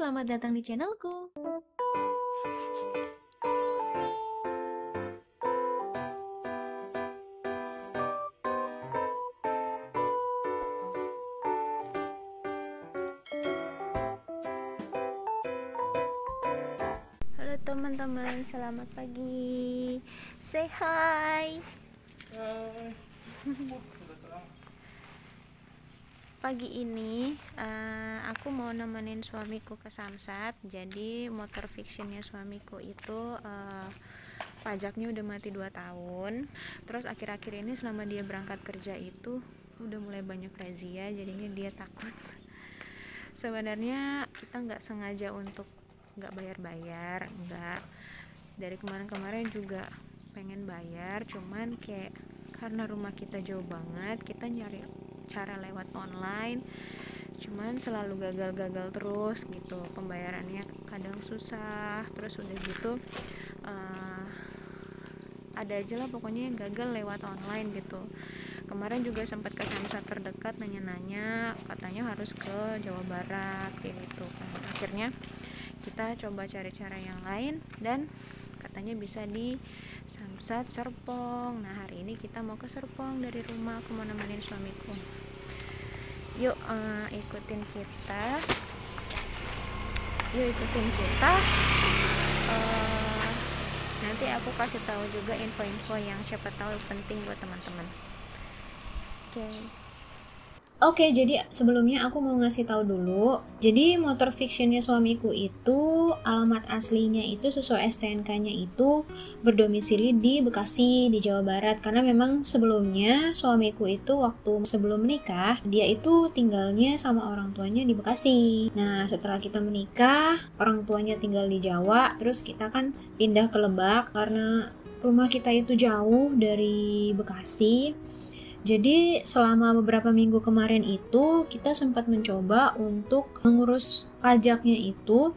selamat datang di channelku. Halo teman-teman, selamat pagi. Say hi. Pagi ini aku mau nemenin suamiku ke Samsat. Jadi motor fictionnya suamiku itu pajaknya udah mati 2 tahun. Terus akhir-akhir ini selama dia berangkat kerja itu udah mulai banyak razia, jadinya dia takut. Sebenarnya kita nggak sengaja untuk nggak bayar-bayar, nggak. Dari kemarin-kemarin juga pengen bayar, cuman kayak karena rumah kita jauh banget, kita nyari cara lewat online, cuman selalu gagal terus gitu, pembayarannya kadang susah. Terus udah gitu ada aja lah pokoknya yang gagal lewat online gitu. Kemarin juga sempat ke Samsat terdekat nanya-nanya, katanya harus ke Jawa Barat kayak gitu kan. Akhirnya kita coba cari cara yang lain dan katanya bisa di Samsat Serpong. Nah, hari ini kita mau ke Serpong dari rumah. Aku mau nemenin suamiku. Yuk, ikutin kita. Nanti aku kasih tahu juga info-info yang siapa tahu penting buat teman-teman. Oke. Oke, jadi sebelumnya aku mau ngasih tahu dulu. Jadi motor fictionnya suamiku itu alamat aslinya itu sesuai STNK-nya itu berdomisili di Bekasi, di Jawa Barat. Karena memang sebelumnya suamiku itu waktu sebelum menikah, dia itu tinggalnya sama orang tuanya di Bekasi. Nah, setelah kita menikah, orang tuanya tinggal di Jawa, terus kita kan pindah ke Lebak karena rumah kita itu jauh dari Bekasi. Jadi selama beberapa minggu kemarin itu kita sempat mencoba untuk mengurus pajaknya itu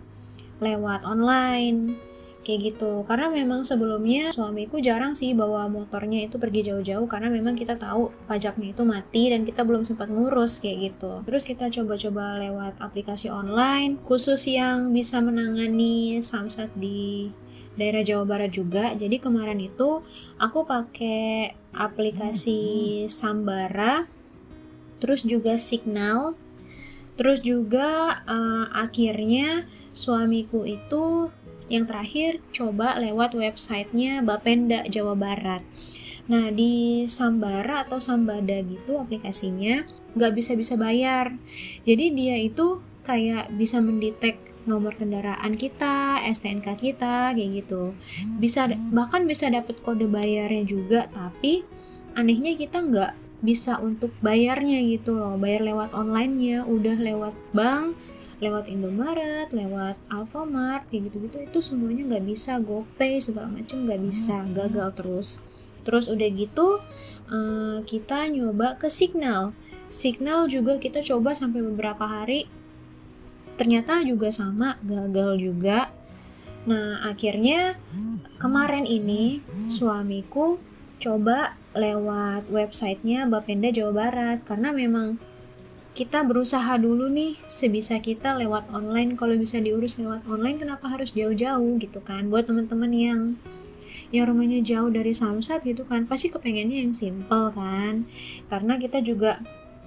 lewat online kayak gitu. Karena memang sebelumnya suamiku jarang sih bawa motornya itu pergi jauh-jauh, karena memang kita tahu pajaknya itu mati dan kita belum sempat ngurus kayak gitu. Terus kita coba-coba lewat aplikasi online khusus yang bisa menangani Samsat di daerah Jawa Barat juga. Jadi kemarin itu aku pakai aplikasi Sambara, terus juga Signal, terus juga akhirnya suamiku itu yang terakhir coba lewat websitenya Bapenda Jawa Barat. Nah, di Sambara atau Sambada gitu aplikasinya nggak bisa bayar. Jadi dia itu kayak bisa mendetek nomor kendaraan kita, STNK kita, kayak gitu. Bisa, bahkan bisa dapat kode bayarnya juga, tapi anehnya kita nggak bisa untuk bayarnya gitu loh. Bayar lewat online-nya, udah lewat bank, lewat Indomaret, lewat Alfamart, kayak gitu-gitu, itu semuanya nggak bisa. Gopay segala macem nggak bisa, gagal terus. Terus udah gitu kita nyoba ke Signal. Signal juga kita coba sampai beberapa hari, ternyata juga sama, gagal juga. Nah, akhirnya kemarin ini suamiku coba lewat websitenya Bapenda Jawa Barat, karena memang kita berusaha dulu nih sebisa kita lewat online. Kalau bisa diurus lewat online, kenapa harus jauh-jauh gitu kan? Buat teman-teman yang rumahnya jauh dari Samsat gitu kan, pasti kepengennya yang simple kan, karena kita juga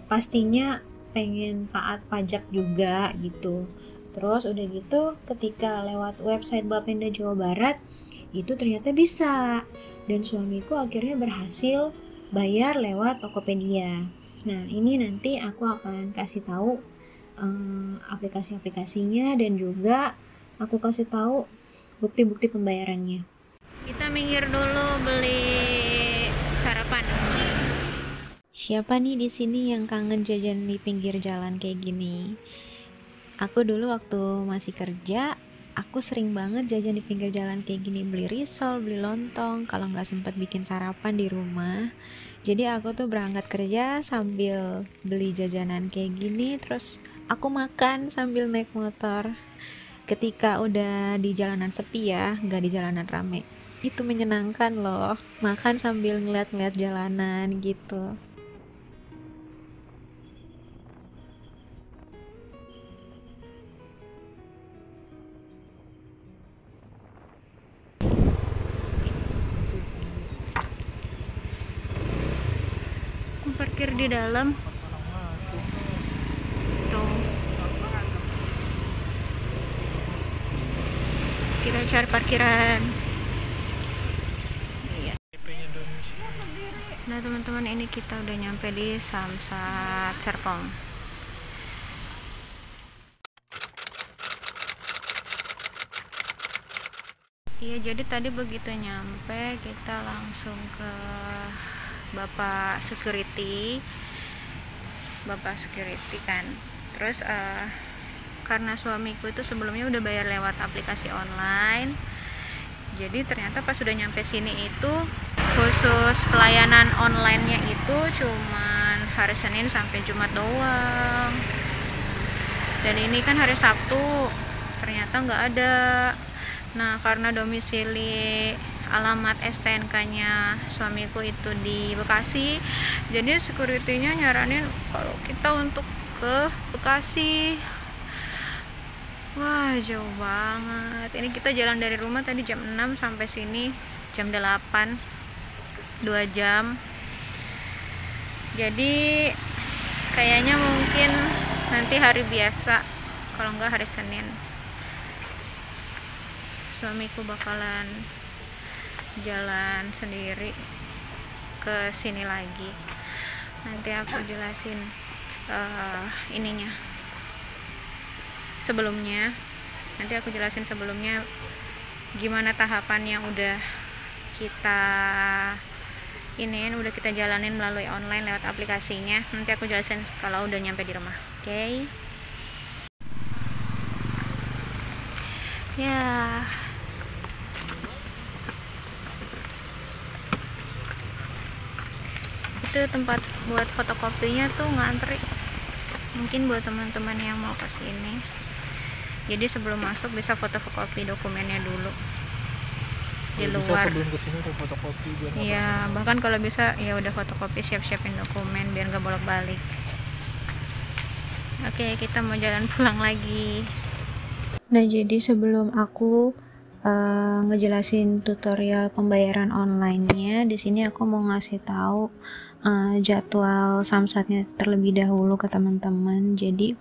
pastinya pengen taat pajak juga gitu. Terus udah gitu ketika lewat website Bapenda Jawa Barat itu ternyata bisa, dan suamiku akhirnya berhasil bayar lewat Tokopedia. Nah, ini nanti aku akan kasih tahu aplikasi-aplikasinya dan juga aku kasih tahu bukti-bukti pembayarannya. Kita minggir dulu beli sarapan. Siapa nih di sini yang kangen jajan di pinggir jalan kayak gini? Aku dulu waktu masih kerja, aku sering banget jajan di pinggir jalan kayak gini, beli risol, beli lontong, kalau nggak sempat bikin sarapan di rumah. Jadi aku tuh berangkat kerja sambil beli jajanan kayak gini, terus aku makan sambil naik motor. Ketika udah di jalanan sepi ya, nggak di jalanan rame, itu menyenangkan loh, makan sambil ngeliat-ngeliat jalanan gitu. parkir di dalam. Tuh. Kita cari parkiran. Nah teman-teman, ini kita udah nyampe di Samsat Serpong. Iya, jadi tadi begitu nyampe kita langsung ke Bapak security kan. Terus karena suamiku itu sebelumnya udah bayar lewat aplikasi online, jadi ternyata pas udah nyampe sini itu khusus pelayanan online-nya itu cuman hari Senin sampai Jumat doang, dan ini kan hari Sabtu ternyata nggak ada. Nah karena domisili alamat STNK-nya suamiku itu di Bekasi, jadi security-nya nyaranin kalau kita untuk ke Bekasi. Wah jauh banget, ini kita jalan dari rumah tadi jam 6 sampai sini jam 8, 2 jam. Jadi kayaknya mungkin nanti hari biasa, kalau enggak hari Senin suamiku bakalan jalan sendiri ke sini lagi. Nanti aku jelasin ininya sebelumnya, nanti aku jelasin sebelumnya gimana tahapan yang udah kita kita jalanin melalui online lewat aplikasinya. Nanti aku jelasin kalau udah nyampe di rumah. Oke. Ya. Itu tempat buat fotokopinya tuh ngantri. Mungkin buat teman-teman yang mau ke sini. Jadi sebelum masuk bisa fotokopi dokumennya dulu. Di luar. Bisa sebelum kesini udah fotokopi. Iya, bahkan kalau bisa ya udah fotokopi, siap-siapin dokumen biar nggak bolak-balik. Oke, kita mau jalan pulang lagi. Nah jadi sebelum aku ngejelasin tutorial pembayaran online-nya, di sini aku mau ngasih tahu jadwal Samsatnya terlebih dahulu ke teman-teman. Jadi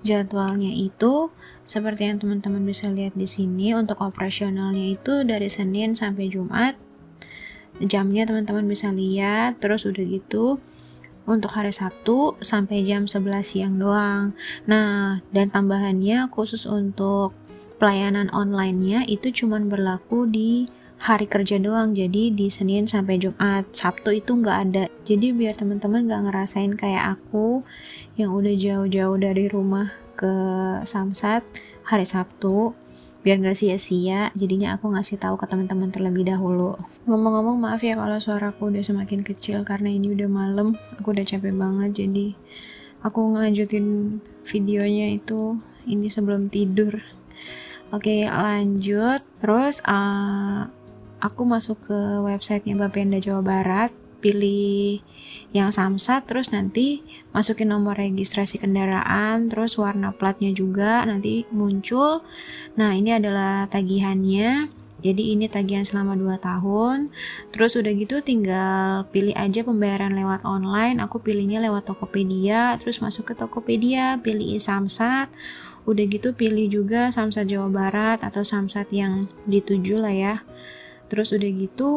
jadwalnya itu seperti yang teman-teman bisa lihat di sini. Untuk operasionalnya itu dari Senin sampai Jumat, jamnya teman-teman bisa lihat. Terus udah gitu untuk hari Sabtu sampai jam 11 siang doang. Nah dan tambahannya khusus untuk pelayanan online-nya itu cuman berlaku di hari kerja doang, jadi di Senin sampai Jumat. Sabtu itu nggak ada. Jadi biar teman-teman nggak ngerasain kayak aku yang udah jauh-jauh dari rumah ke Samsat hari Sabtu, biar gak sia-sia, jadinya aku ngasih tahu ke teman-teman terlebih dahulu. Ngomong-ngomong maaf ya kalau suaraku udah semakin kecil, karena ini udah malam, aku udah capek banget, jadi aku ngelanjutin videonya itu ini sebelum tidur. Oke lanjut. Terus aku masuk ke websitenya Bapenda Jawa Barat, pilih yang Samsat, terus nanti masukin nomor registrasi kendaraan, terus warna platnya juga nanti muncul. Nah ini adalah tagihannya, jadi ini tagihan selama 2 tahun. Terus udah gitu tinggal pilih aja pembayaran lewat online, aku pilihnya lewat Tokopedia. Terus masuk ke Tokopedia, pilih e-Samsat, udah gitu pilih juga Samsat Jawa Barat atau Samsat yang dituju lah ya. Terus udah gitu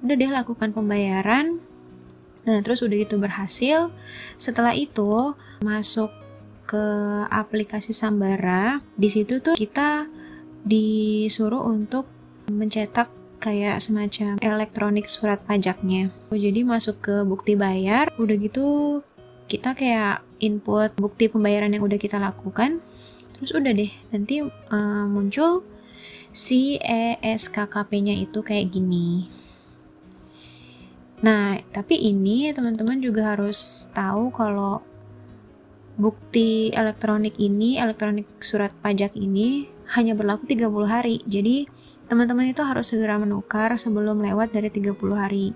udah deh lakukan pembayaran. Nah terus udah gitu berhasil. Setelah itu masuk ke aplikasi Sambara. Di situ tuh kita disuruh untuk mencetak kayak semacam elektronik surat pajaknya. Jadi masuk ke bukti bayar, udah gitu kita kayak input bukti pembayaran yang udah kita lakukan. Terus udah deh nanti muncul si e-SKKP-nya itu kayak gini. Nah, tapi ini teman-teman juga harus tahu kalau bukti elektronik ini, elektronik surat pajak ini hanya berlaku 30 hari. Jadi, teman-teman itu harus segera menukar sebelum lewat dari 30 hari.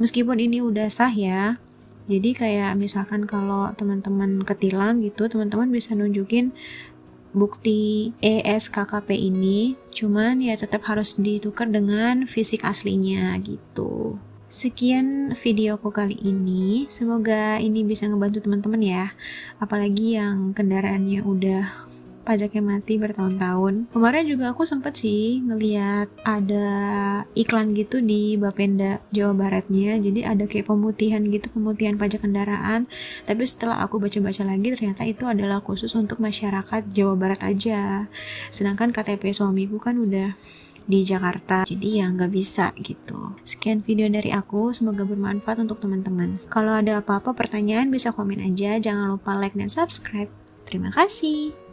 Meskipun ini udah sah ya. Jadi kayak misalkan kalau teman-teman ketilang gitu, teman-teman bisa nunjukin bukti e-SKKP ini, cuman ya tetap harus ditukar dengan fisik aslinya gitu. Sekian videoku kali ini, semoga ini bisa ngebantu teman-teman ya, apalagi yang kendaraannya udah pajaknya mati bertahun-tahun. Kemarin juga aku sempet sih ngeliat ada iklan gitu di Bapenda Jawa Baratnya, jadi ada kayak pemutihan gitu, pemutihan pajak kendaraan, tapi setelah aku baca-baca lagi ternyata itu adalah khusus untuk masyarakat Jawa Barat aja, sedangkan KTP suamiku kan udah di Jakarta, jadi ya nggak bisa gitu. Sekian video dari aku, semoga bermanfaat untuk teman-teman. Kalau ada apa-apa pertanyaan bisa komen aja, jangan lupa like dan subscribe. Terima kasih.